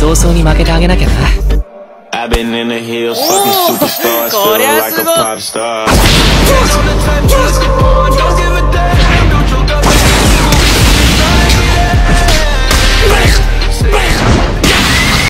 早々に負けてあげなきゃな。I've been in the hills, fucking superstars, feel like a pop star.